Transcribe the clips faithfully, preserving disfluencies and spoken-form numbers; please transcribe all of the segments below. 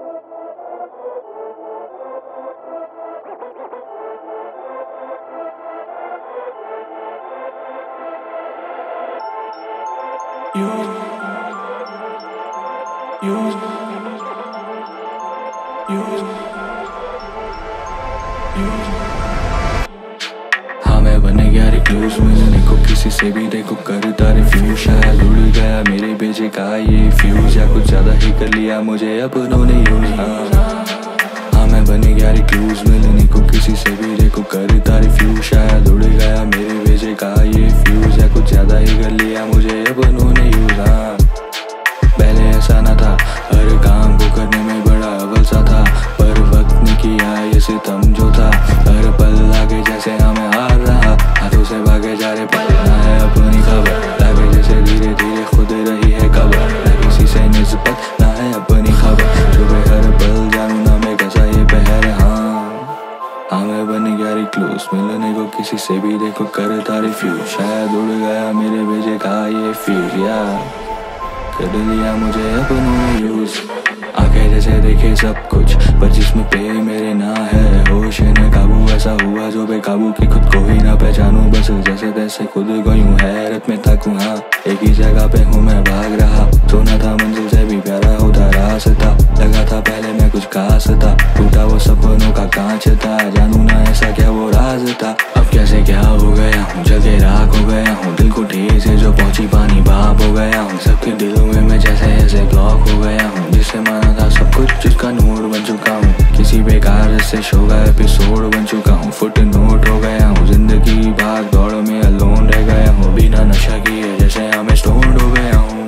You, you, you, you। हाँ मैं बने गया रिक्लूस, मिलने को किसी से भी देखो करता रिफ्यूज। शायद उड़ गया मेरे बेजे का ये फ्यूज, या कुछ ज्यादा ही कर लिया मुझे अपनों ने यूज। हाँ मैं बने गया रिक्लूस, मिलने को किसी से भी देखो करता रिफ्यूज। शायद उड़ गया मेरे बेजे का ये फ्यूज, या कुछ ज्यादा ही कर लिया मुझे अपनों। पहले ऐसा ना था, हर काम को करने में बड़ा अवल सा था, पर वक्त ने किया ये सितम जो था। हर पल लागे जैसे हमें हार रहा, हाथों से भागे जा रहे पल ना है अपनी खबर। लागे जैसे धीरे धीरे खुद रही है कबर, ना किसी से निस्बत ना है अपनी खबर। सुबह हर पल जानू ना मैं कैसा ये पहर। हाँ हाँ मैं बन गया रिक्लूस, मिलने को किसी से भी देखो करता रिफ्यूज। शायद उड़ गया मेरे भेजे का ये फ्यूज, या कर लिया मुझे अपनों ने यूज। आंखें जैसे देखे सब कुछ, पर जिसमें पे मेरे ना है होश न काबू। ऐसा हुआ जो बेकाबू की खुद को ही ना पहचानूं, बस जैसे तैसे खुद को यूं हैरत में ताकूं। हाँ एक ही जगह पे हूँ मैं भाग रहा, सोना था मंजिल से भी प्यारा होता रास्ता। लगा था पहले मैं कुछ खास था, टूटा वो सपनों का कांच था। जानू ना ऐसा क्या वो राज था, अब कैसे क्या हो गया हूँ, जगह राख हो गया हूँ। दिल को ठेस से जो पहुंची पानी बाप हो गया हूँ, सबके दिलों में मैं जैसे ऐसे ब्लॉक हो गया हूँ। जिससे माना था सब कुछ, जिसका नोट बन चुका हूँ, किसी बेकार से शो का एपिसोड बन चुका हूँ। फुट नोट हो गया हूँ जिंदगी भाग दौड़ में, अलोन रह गया हूँ बिना नशा किए, जैसे हमें स्टोन हो गया हूँ।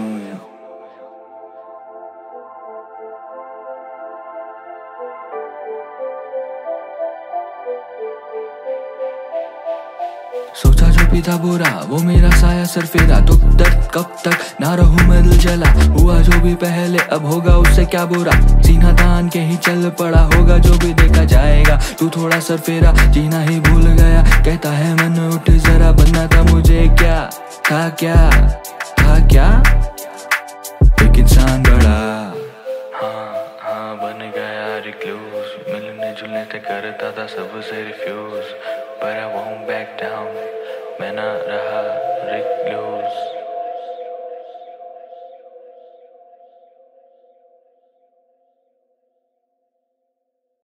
सोचा जो भी था बुरा वो मेरा साया सर फेरा। दुख दर्द कब तक ना रहूं मैं दिल जला, हुआ जो भी पहले अब होगा उससे क्या बुरा। सीना तान के ही चल पड़ा, होगा जो भी देखा जाएगा, तू थोड़ा सर फेरा जीना ही भूल गया। कहता है मन उठ जरा, बनना था मुझे क्या था क्या था क्या एक इंसान बड़ा। हाँ हाँ बन गया रिक्लूस, मिलने जुलने से करता था सबसे रिफ्यूज, पर I won't back down, मैं ना रहा रिक्लूस।